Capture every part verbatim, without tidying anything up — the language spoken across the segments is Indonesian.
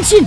Kenshin.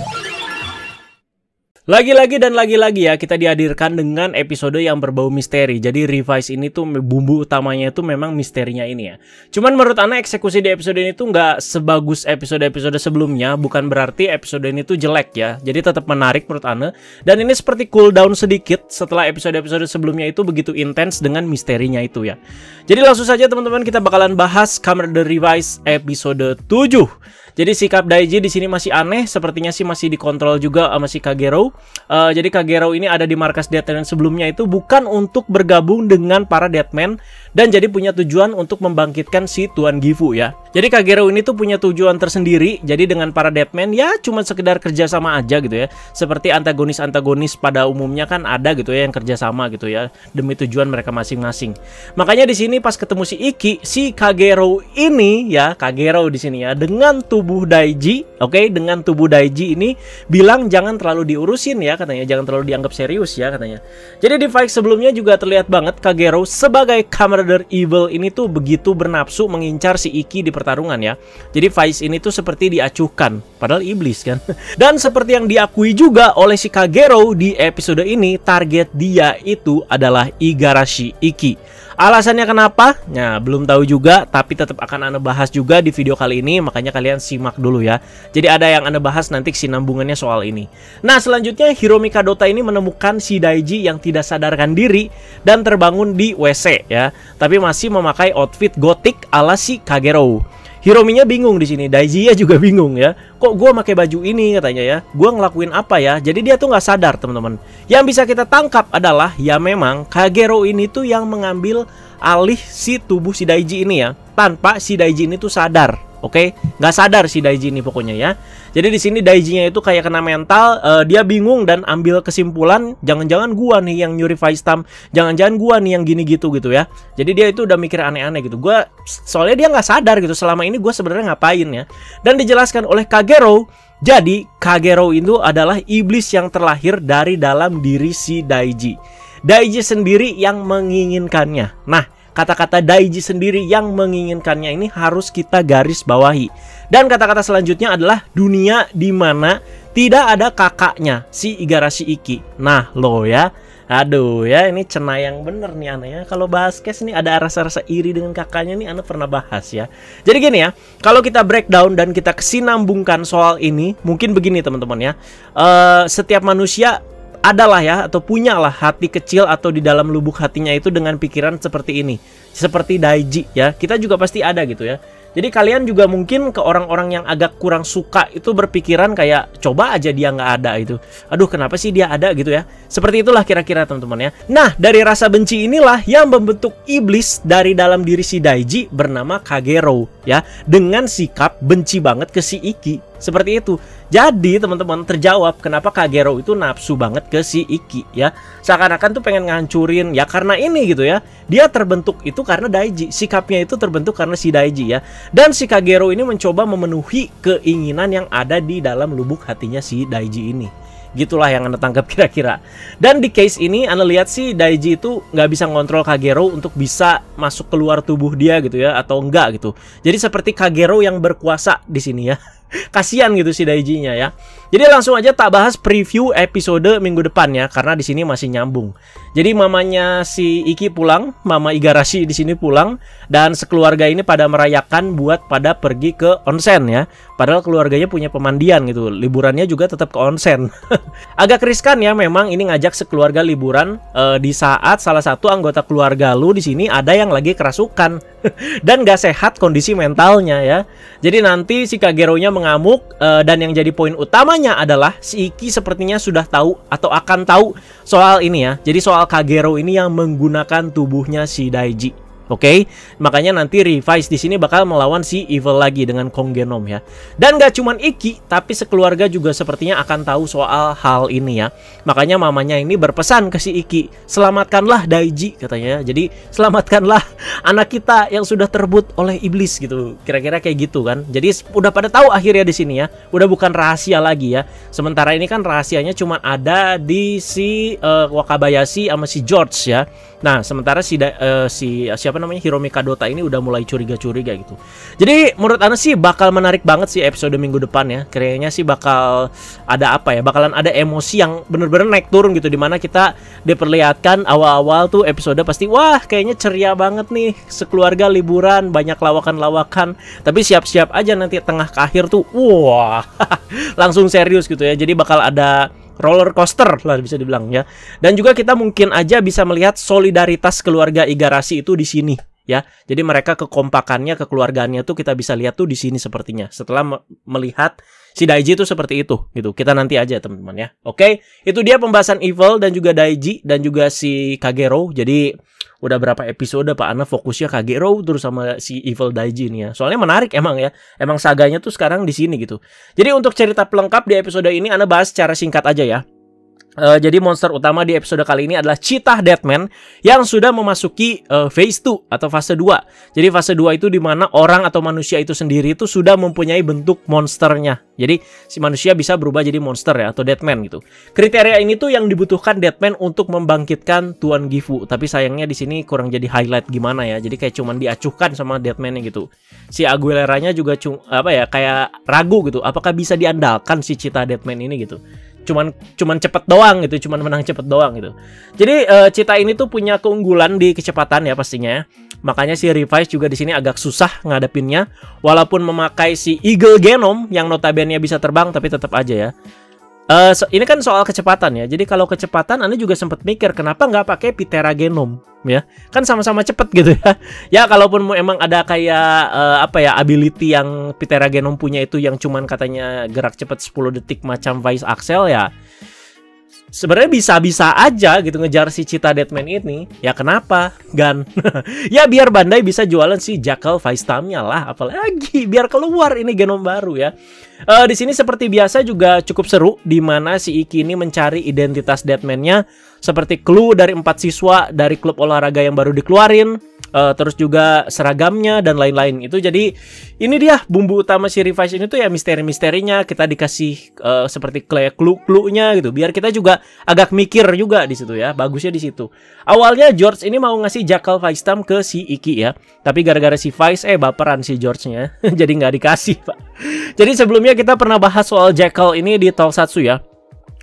Lagi-lagi dan lagi-lagi ya, kita dihadirkan dengan episode yang berbau misteri. Jadi Revise ini tuh bumbu utamanya itu memang misterinya ini ya. Cuman menurut Ana eksekusi di episode ini tuh nggak sebagus episode-episode sebelumnya. Bukan berarti episode ini tuh jelek ya. Jadi tetap menarik menurut Ana. Dan ini seperti cooldown sedikit setelah episode-episode sebelumnya itu begitu intens dengan misterinya itu ya. Jadi langsung saja teman-teman, kita bakalan bahas Kamen Rider Revise episode tujuh. Jadi sikap Daiji di sini masih aneh. Sepertinya sih masih dikontrol juga sama si Kagerou. Uh, jadi Kagerou ini ada di markas Deadman sebelumnya itu bukan untuk bergabung dengan para Deadman, dan jadi punya tujuan untuk membangkitkan si Tuan Gifu ya. Jadi Kagerou ini tuh punya tujuan tersendiri. Jadi dengan para Deadman ya cuma sekedar kerjasama aja gitu ya. Seperti antagonis-antagonis pada umumnya kan ada gitu ya yang kerjasama gitu ya, demi tujuan mereka masing-masing. Makanya di sini pas ketemu si Iki, si Kagerou ini ya, Kagerou di sini ya dengan tubuh Daiji, oke okay? dengan tubuh Daiji ini bilang jangan terlalu diurusin ya katanya, jangan terlalu dianggap serius ya katanya. Jadi di fight sebelumnya juga terlihat banget Kagerou sebagai Kamen Rider Evil ini tuh begitu bernafsu mengincar si Iki di pertarungan ya. Jadi Vice ini tuh seperti diacuhkan, padahal iblis kan. Dan seperti yang diakui juga oleh si Kagerou di episode ini, target dia itu adalah Igarashi Iki. Alasannya kenapa? Nah, belum tahu juga, tapi tetap akan Anda bahas juga di video kali ini, makanya kalian simak dulu ya. Jadi ada yang Anda bahas nanti kesinambungannya soal ini. Nah, selanjutnya Hiromi Kadota ini menemukan si Daiji yang tidak sadarkan diri dan terbangun di W C ya, tapi masih memakai outfit gotik ala si Kagerou. Hirominya bingung di sini, Daiji ya juga bingung ya. Kok gue pakai baju ini katanya ya? Gue ngelakuin apa ya? Jadi dia tuh nggak sadar teman-teman. Yang bisa kita tangkap adalah ya memang Kagerou ini tuh yang mengambil alih si tubuh si Daiji ini ya, tanpa si Daiji ini tuh sadar. Oke, okay? Nggak sadar si Daiji ini pokoknya ya. Jadi di sini Daijinya itu kayak kena mental, uh, dia bingung dan ambil kesimpulan, jangan-jangan gua nih yang nyuri Vistamp, jangan-jangan gua nih yang gini gitu gitu ya. Jadi dia itu udah mikir aneh-aneh gitu. Gua soalnya dia nggak sadar gitu selama ini gua sebenarnya ngapain ya. Dan dijelaskan oleh Kagerou, jadi Kagerou itu adalah iblis yang terlahir dari dalam diri si Daiji. Daiji sendiri yang menginginkannya. Nah, kata-kata Daiji sendiri yang menginginkannya ini harus kita garis bawahi. Dan kata-kata selanjutnya adalah dunia di mana tidak ada kakaknya si Igarashi Iki. Nah lo ya, aduh ya ini cenayang bener nih Ana ya. Kalau bahas case nih ada rasa-rasa iri dengan kakaknya nih, Ana pernah bahas ya. Jadi gini ya, kalau kita breakdown dan kita kesinambungkan soal ini, mungkin begini teman-teman ya. Uh, setiap manusia adalah ya, atau punyalah hati kecil atau di dalam lubuk hatinya itu dengan pikiran seperti ini. Seperti Daiji ya, kita juga pasti ada gitu ya. Jadi kalian juga mungkin ke orang-orang yang agak kurang suka itu berpikiran kayak coba aja dia nggak ada itu. Aduh kenapa sih dia ada gitu ya. Seperti itulah kira-kira teman-teman ya. Nah dari rasa benci inilah yang membentuk iblis dari dalam diri si Daiji bernama Kagerou ya. Dengan sikap benci banget ke si Iki. Seperti itu. Jadi teman-teman terjawab kenapa Kagerou itu nafsu banget ke si Iki ya. Seakan-akan tuh pengen ngancurin ya karena ini gitu ya. Dia terbentuk itu karena Daiji. Sikapnya itu terbentuk karena si Daiji ya. Dan si Kagerou ini mencoba memenuhi keinginan yang ada di dalam lubuk hatinya si Daiji ini. Gitulah yang Anda tangkap kira-kira. Dan di case ini Anda lihat sih Daiji itu nggak bisa ngontrol Kagerou untuk bisa masuk keluar tubuh dia gitu ya, atau enggak gitu. Jadi seperti Kagerou yang berkuasa di sini ya. Kasihan gitu si Daijinya ya. Jadi langsung aja tak bahas preview episode minggu depan ya, karena di sini masih nyambung. Jadi mamanya si Iki pulang, mama Igarashi di sini pulang, dan sekeluarga ini pada merayakan buat pada pergi ke onsen ya. Padahal keluarganya punya pemandian gitu, liburannya juga tetap ke onsen. Agak riskan ya memang ini ngajak sekeluarga liburan e, di saat salah satu anggota keluarga lu di sini ada yang lagi kerasukan dan gak sehat kondisi mentalnya ya. Jadi nanti si Kagerounya mengamuk, e, dan yang jadi poin utamanya adalah si Iki sepertinya sudah tahu atau akan tahu soal ini ya. Jadi soal Kagerou ini yang menggunakan tubuhnya si Daiji. Oke, okay? Makanya nanti Revise di sini bakal melawan si Evil lagi dengan Kong Genome ya. Dan gak cuman Iki, tapi sekeluarga juga sepertinya akan tahu soal hal ini ya. Makanya mamanya ini berpesan ke si Iki, selamatkanlah Daiji katanya. Jadi selamatkanlah anak kita yang sudah terebut oleh iblis gitu. Kira-kira kayak gitu kan. Jadi udah pada tahu akhirnya di sini ya. Udah bukan rahasia lagi ya. Sementara ini kan rahasianya cuma ada di si uh, Wakabayashi sama si George ya. Nah, sementara si uh, si siapa siapa namanya Hiromi Kadota ini udah mulai curiga-curiga gitu. Jadi menurut Ana sih bakal menarik banget sih episode minggu depan ya. Kayaknya sih bakal ada apa ya? Bakalan ada emosi yang bener-bener naik turun gitu, dimana kita diperlihatkan awal-awal tuh episode pasti wah kayaknya ceria banget nih, sekeluarga liburan, banyak lawakan-lawakan. Tapi siap-siap aja nanti tengah ke akhir tuh wah langsung serius gitu ya. Jadi bakal ada roller coaster lah bisa dibilang ya. Dan juga kita mungkin aja bisa melihat solidaritas keluarga Igarashi itu di sini ya. Jadi mereka kekompakannya, kekeluargaannya tuh kita bisa lihat tuh di sini sepertinya. Setelah me melihat si Daiji itu seperti itu gitu. Kita nanti aja teman-teman ya. Oke, itu dia pembahasan Evil dan juga Daiji dan juga si Kagerou. Jadi udah berapa episode Pak Ana fokusnya Kagerou terus sama si Evil Daiji nih ya. Soalnya menarik emang ya. Emang saganya tuh sekarang di sini gitu. Jadi untuk cerita pelengkap di episode ini Ana bahas secara singkat aja ya. Uh, jadi monster utama di episode kali ini adalah Cheetah Deadman yang sudah memasuki uh, phase two atau fase dua. Jadi fase dua itu dimana orang atau manusia itu sendiri itu sudah mempunyai bentuk monsternya. Jadi si manusia bisa berubah jadi monster ya atau Deadman gitu. Kriteria ini tuh yang dibutuhkan Deadman untuk membangkitkan Tuan Gifu. Tapi sayangnya di sini kurang jadi highlight gimana ya. Jadi kayak cuman diacuhkan sama Deadman-nya gitu. Si Aguilera-nya juga apa ya kayak ragu gitu. Apakah bisa diandalkan si Cheetah Deadman ini gitu. Cuman cuman cepet doang gitu, cuman menang cepet doang gitu. Jadi uh, Cheetah ini tuh punya keunggulan di kecepatan ya pastinya. Makanya si Revise juga di sini agak susah ngadepinnya. Walaupun memakai si Eagle Genome yang notabene bisa terbang, tapi tetap aja ya. Uh, so, ini kan soal kecepatan ya. Jadi kalau kecepatan, Anda juga sempat mikir kenapa nggak pakai Ptera Genome ya? Kan sama-sama cepet gitu ya. Ya kalaupun emang ada kayak uh, apa ya ability yang Ptera Genome punya itu yang cuman katanya gerak cepet sepuluh detik macam Vice Axel ya. Sebenarnya bisa-bisa aja gitu ngejar si Cheetah Deadman ini. Ya kenapa? Gan. Ya biar Bandai bisa jualan si Jackal Vistamp-nya lah. Apalagi biar keluar ini genom baru ya. Uh, di sini seperti biasa juga cukup seru. Dimana si Iki ini mencari identitas Deadman-nya. Seperti clue dari empat siswa dari klub olahraga yang baru dikeluarin. Uh, terus juga seragamnya dan lain-lain itu. Jadi ini dia bumbu utama si Revise ini tuh ya misteri-misterinya. Kita dikasih uh, seperti clue-clue-nya gitu. Biar kita juga agak mikir juga di situ ya. Bagusnya di situ. Awalnya George ini mau ngasih Jackal Vistamp ke si Iki ya. Tapi gara-gara si Vice eh baperan si George-nya. Jadi nggak dikasih Pak. Jadi sebelumnya kita pernah bahas soal Jackal ini di Tokusatsu ya.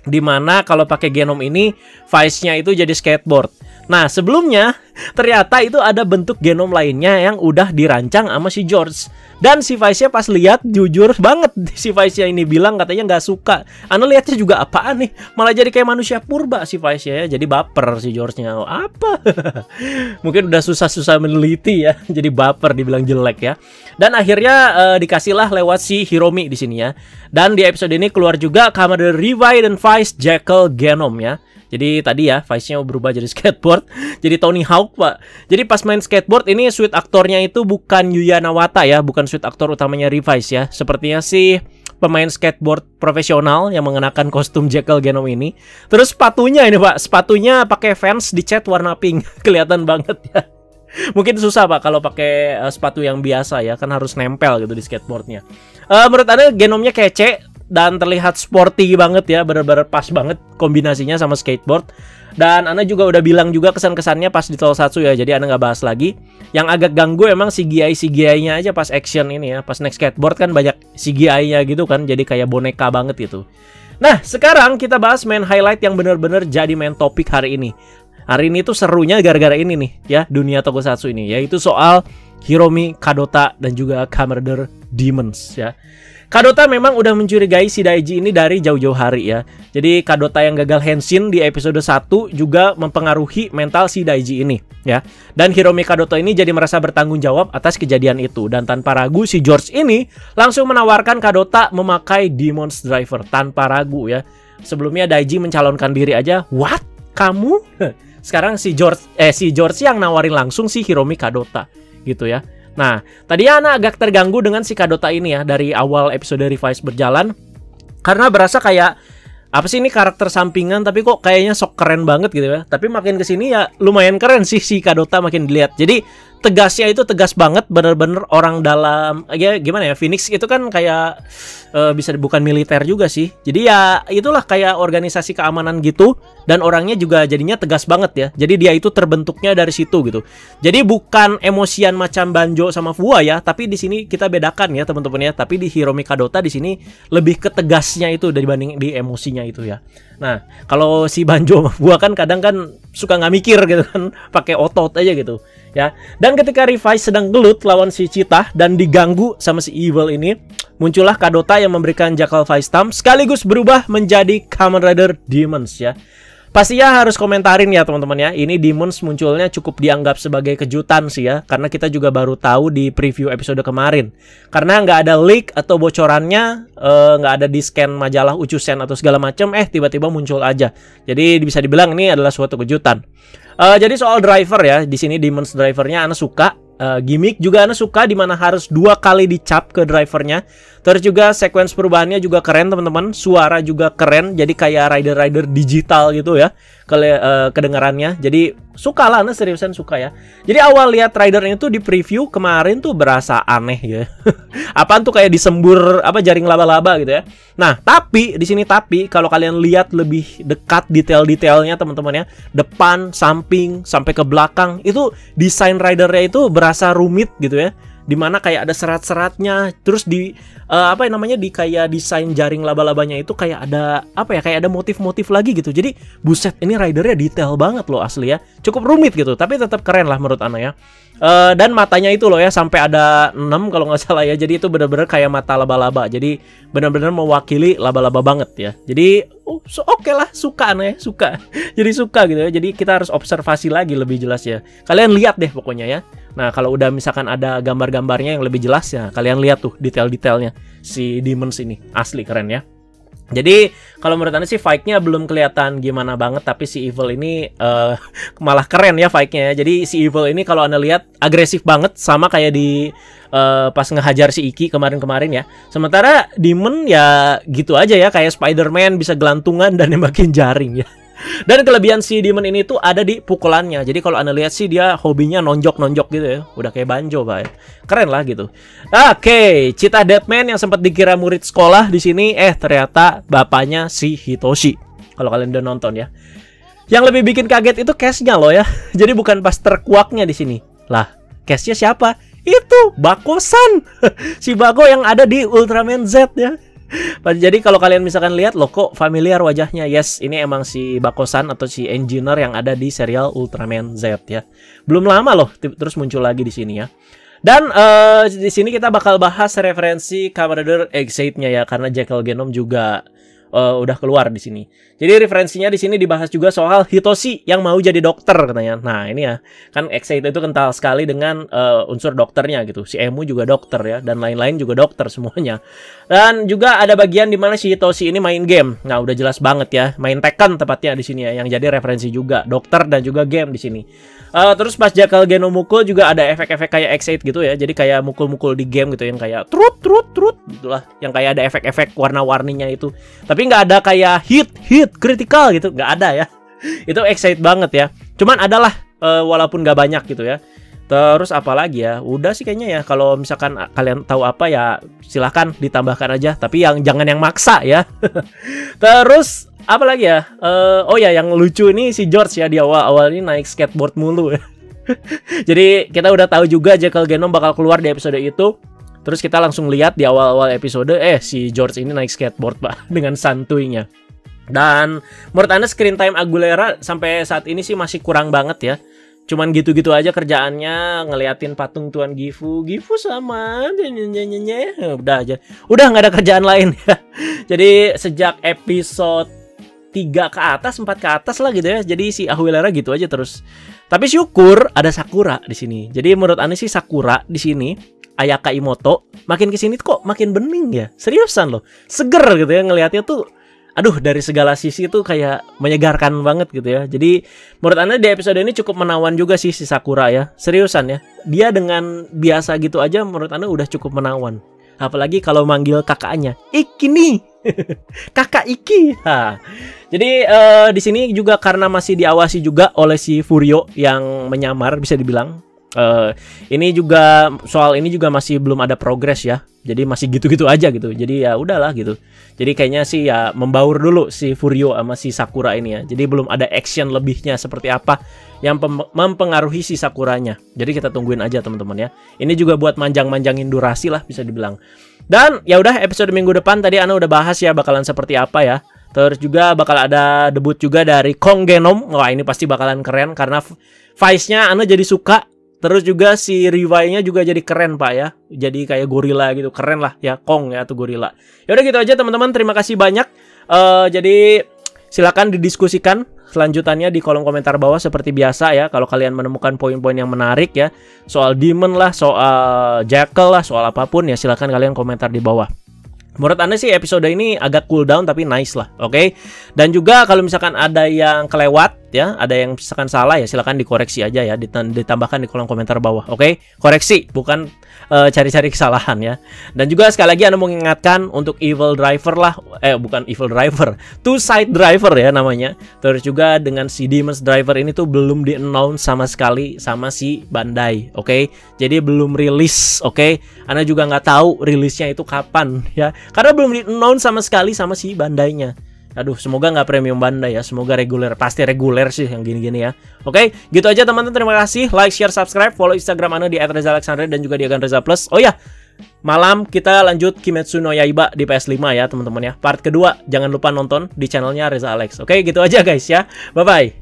Dimana kalau pakai genom ini Vice-nya itu jadi skateboard. Nah sebelumnya ternyata itu ada bentuk genom lainnya yang udah dirancang sama si George. Dan si Vice-nya pas lihat jujur banget si Vice-nya ini bilang katanya nggak suka. Ana lihatnya juga apaan nih? Malah jadi kayak manusia purba si Vice-nya ya. Jadi baper si George-nya. Oh, apa? Mungkin udah susah-susah meneliti ya. Jadi baper dibilang jelek ya. Dan akhirnya eh, dikasihlah lewat si Hiromi di sini ya. Dan di episode ini keluar juga Kamen Rider Revise dan Vice Jackal Genome ya. Jadi tadi ya, Vice-nya berubah jadi skateboard. Jadi Tony Hawk, Pak. Jadi pas main skateboard, ini suite aktornya itu bukan Yuya Nawata ya. Bukan suite aktor utamanya Revise ya. Sepertinya sih pemain skateboard profesional yang mengenakan kostum Jackal Genome ini. Terus sepatunya ini, Pak. Sepatunya pakai Vans dicat warna pink. Kelihatan banget ya. Mungkin susah Pak kalau pakai uh, sepatu yang biasa ya. Kan harus nempel gitu di skateboardnya. Uh, menurut Anda genomnya kece. Dan terlihat sporty banget ya, bener-bener pas banget kombinasinya sama skateboard. Dan Ana juga udah bilang juga kesan-kesannya pas di Tokusatsu ya, jadi Ana nggak bahas lagi. Yang agak ganggu emang C G I-C G I-nya aja pas action ini ya, pas naik skateboard kan banyak C G I-nya gitu kan, jadi kayak boneka banget gitu. Nah, sekarang kita bahas main highlight yang bener-bener jadi main topik hari ini. Hari ini tuh serunya gara-gara ini nih ya, dunia Tokusatsu ini, yaitu soal Hiromi Kadota dan juga Kamen Rider Demons ya. Kadota memang udah mencurigai si Daiji ini dari jauh-jauh hari ya. Jadi Kadota yang gagal henshin di episode satu juga mempengaruhi mental si Daiji ini ya. Dan Hiromi Kadota ini jadi merasa bertanggung jawab atas kejadian itu. Dan tanpa ragu si George ini langsung menawarkan Kadota memakai Demons Driver tanpa ragu ya. Sebelumnya Daiji mencalonkan diri aja. What? Kamu? Sekarang si George eh si George yang nawarin langsung si Hiromi Kadota gitu ya. Nah, tadinya Ana agak terganggu dengan si Kadota ini ya dari awal episode Revise berjalan. Karena berasa kayak apa sih ini karakter sampingan tapi kok kayaknya sok keren banget gitu ya. Tapi makin kesini ya lumayan keren sih si Kadota makin dilihat. Jadi tegasnya itu tegas banget, bener-bener orang dalam ya gimana ya, Phoenix itu kan kayak uh, bisa bukan militer juga sih, jadi ya itulah kayak organisasi keamanan gitu, dan orangnya juga jadinya tegas banget ya, jadi dia itu terbentuknya dari situ gitu. Jadi bukan emosian macam Banjo sama Fua ya, tapi di sini kita bedakan ya teman-teman ya, tapi di Hiromi Kadota di sini lebih ke tegasnya itu dibanding di emosinya itu ya. Nah kalau si Banjo sama Fua kan kadang kan suka nggak mikir gitu kan, pakai otot aja gitu ya. Dan ketika Revise sedang gelut lawan si Cheetah dan diganggu sama si Evil ini, muncullah Kadota yang memberikan Jackal Vistamp sekaligus berubah menjadi Kamen Rider Demons ya. Pastinya harus komentarin ya teman-teman ya, ini Demons munculnya cukup dianggap sebagai kejutan sih ya, karena kita juga baru tahu di preview episode kemarin. Karena nggak ada leak atau bocorannya, eh, nggak ada di scan majalah Uchusen atau segala macam, eh tiba-tiba muncul aja. Jadi bisa dibilang ini adalah suatu kejutan. Uh, jadi soal driver ya, di sini Demons drivernya Ana suka, uh, gimmick juga Ana suka, dimana harus dua kali dicap ke drivernya. Terus juga sequence perubahannya juga keren teman-teman, suara juga keren, jadi kayak rider-rider digital gitu ya, ke uh, kedengarannya. Jadi suka lah, Ana seriusan suka ya. Jadi awal lihat ridernya tuh di preview kemarin tuh berasa aneh ya. Apaan tuh kayak disembur apa jaring laba-laba gitu ya. Nah tapi di sini tapi kalau kalian lihat lebih dekat detail-detailnya teman-teman ya, depan sampai samping sampai ke belakang itu desain ridernya itu berasa rumit gitu ya, dimana kayak ada serat-seratnya, terus di uh, apa namanya di kayak desain jaring laba-labanya itu kayak ada apa ya, kayak ada motif-motif lagi gitu. Jadi buset, ini ridernya detail banget loh asli ya, cukup rumit gitu tapi tetap keren lah menurut Ana ya. Uh, dan matanya itu loh ya, sampai ada enam kalau nggak salah ya, jadi itu bener-bener kayak mata laba-laba, jadi bener-bener mewakili laba-laba banget ya. Jadi oh, so oke okay lah, suka aneh suka. Jadi suka gitu ya, jadi kita harus observasi lagi lebih jelas ya, kalian lihat deh pokoknya ya. Nah kalau udah misalkan ada gambar-gambarnya yang lebih jelas ya, kalian lihat tuh detail-detailnya si Demons ini, asli keren ya. Jadi kalau menurut Anda sih fight-nya belum kelihatan gimana banget, tapi si Evil ini uh, malah keren ya fight-nya. Jadi si Evil ini kalau Anda lihat agresif banget, sama kayak di uh, pas ngehajar si Iki kemarin-kemarin ya. Sementara Demon ya gitu aja ya, kayak Spider-Man bisa gelantungan dan nembakin jaring ya. Dan kelebihan si Demon ini tuh ada di pukulannya. Jadi kalau Anda lihat sih dia hobinya nonjok-nonjok gitu ya, udah kayak Banjo Pak. Keren lah gitu. Oke, okay. Cheetah Deadman yang sempat dikira murid sekolah di sini, eh ternyata bapaknya si Hitoshi. Kalau kalian udah nonton ya. Yang lebih bikin kaget itu case-nya loh ya. Jadi bukan pas terkuaknya di sini. Lah, case-nya siapa? Itu Bakosan. Si Bako yang ada di Ultraman Z ya. Jadi kalau kalian misalkan lihat loh kok familiar wajahnya, yes ini emang si Bakosan atau si engineer yang ada di serial Ultraman Z ya. Belum lama loh terus muncul lagi di sini ya. Dan uh, di sini kita bakal bahas referensi Kamen Rider Ex-Aid-nya ya, karena Jackal Genome juga uh, udah keluar di sini. Jadi referensinya di sini dibahas juga soal Hitoshi yang mau jadi dokter katanya. Nah ini ya kan Ex-Aid itu kental sekali dengan uh, unsur dokternya gitu. Si Emu juga dokter ya, dan lain-lain juga dokter semuanya. Dan juga ada bagian dimana si Hitoshi ini main game. Nah udah jelas banget ya, main Tekken tepatnya di sini ya, yang jadi referensi juga dokter dan juga game di sini. Uh, terus pas Jackal Genome mukul juga ada efek-efek kayak Ex-Aid gitu ya, jadi kayak mukul-mukul di game gitu yang kayak trut trut trut gitulah, yang kayak ada efek-efek warna-warninya itu. Tapi nggak ada kayak hit hit critical gitu, nggak ada ya. Itu Ex-Aid banget ya. Cuman adalah uh, walaupun nggak banyak gitu ya. Terus apalagi ya, udah sih kayaknya ya. Kalau misalkan kalian tahu apa ya silahkan ditambahkan aja, tapi yang jangan yang maksa ya. Terus apalagi ya, uh, oh ya yang lucu ini si George ya, di awal-awal ini naik skateboard mulu ya. Jadi kita udah tahu juga Jackal Genome bakal keluar di episode itu. Terus kita langsung lihat di awal-awal episode, eh si George ini naik skateboard Pak, dengan santuinya. Dan menurut Anda screen time Aguilera sampai saat ini sih masih kurang banget ya, cuman gitu-gitu aja kerjaannya, ngeliatin patung Tuan Gifu, Gifu sama nyenyenyenye, udah aja, udah nggak ada kerjaan lain ya. Jadi sejak episode tiga ke atas, empat ke atas lah gitu ya, jadi si Aguilera gitu aja terus. Tapi syukur ada Sakura di sini. Jadi menurut Anda sih Sakura di sini, Ayaka Imoto, makin kesini kok makin bening ya, seriusan loh, seger gitu ya ngelihatnya tuh. Aduh, dari segala sisi itu kayak menyegarkan banget gitu ya. Jadi menurut Anda di episode ini cukup menawan juga sih si Sakura ya. Seriusan ya, dia dengan biasa gitu aja menurut Anda udah cukup menawan. Apalagi kalau manggil kakaknya Iki nih. Kakak Iki. Ha. Jadi uh, di sini juga karena masih diawasi juga oleh si Furio yang menyamar bisa dibilang. Uh, ini juga soal ini juga masih belum ada progres ya. Jadi masih gitu-gitu aja gitu. Jadi ya udahlah gitu. Jadi kayaknya sih ya membaur dulu si Furio sama si Sakura ini ya. Jadi belum ada action lebihnya seperti apa yang mempengaruhi si Sakuranya. Jadi kita tungguin aja teman-teman ya. Ini juga buat manjang-manjangin durasi lah bisa dibilang. Dan ya udah episode minggu depan tadi Ana udah bahas ya bakalan seperti apa ya. Terus juga bakal ada debut juga dari Kong Genome. Wah, ini pasti bakalan keren karena Vice-nya Ana jadi suka. Terus juga si Revise-nya juga jadi keren Pak ya. Jadi kayak gorila gitu. Keren lah ya. Kong ya atau gorila. Yaudah gitu aja teman-teman. Terima kasih banyak. Uh, jadi silakan didiskusikan selanjutannya di kolom komentar bawah seperti biasa ya. Kalau kalian menemukan poin-poin yang menarik ya. Soal Demon lah. Soal Jackal lah. Soal apapun ya. Silakan kalian komentar di bawah. Menurut Anda sih episode ini agak cool down tapi nice lah, oke? Okay? Dan juga kalau misalkan ada yang kelewat ya, ada yang misalkan salah ya silahkan dikoreksi aja ya, ditambahkan di kolom komentar bawah, oke? Okay? Koreksi, bukan cari-cari uh, kesalahan ya. Dan juga sekali lagi Anda mau mengingatkan untuk Evil Driver lah, eh bukan Evil Driver, Two Side Driver ya namanya. Terus juga dengan si Demons Driver ini tuh belum di-announce sama sekali sama si Bandai, oke? Okay? Jadi belum rilis, oke? Okay? Anda juga nggak tahu rilisnya itu kapan ya. Karena belum di-announce sama sekali sama si Bandainya. Aduh, semoga nggak premium Bandai ya. Semoga reguler. Pasti reguler sih yang gini-gini ya. Oke, gitu aja teman-teman. Terima kasih. Like, share, subscribe. Follow Instagram Anda di et reza alexandre dan juga di agan reza plus. Oh ya, malam kita lanjut Kimetsu no Yaiba di P S lima ya teman-teman ya. Part kedua, jangan lupa nonton di channelnya Reza Alex. Oke, gitu aja guys ya. Bye-bye.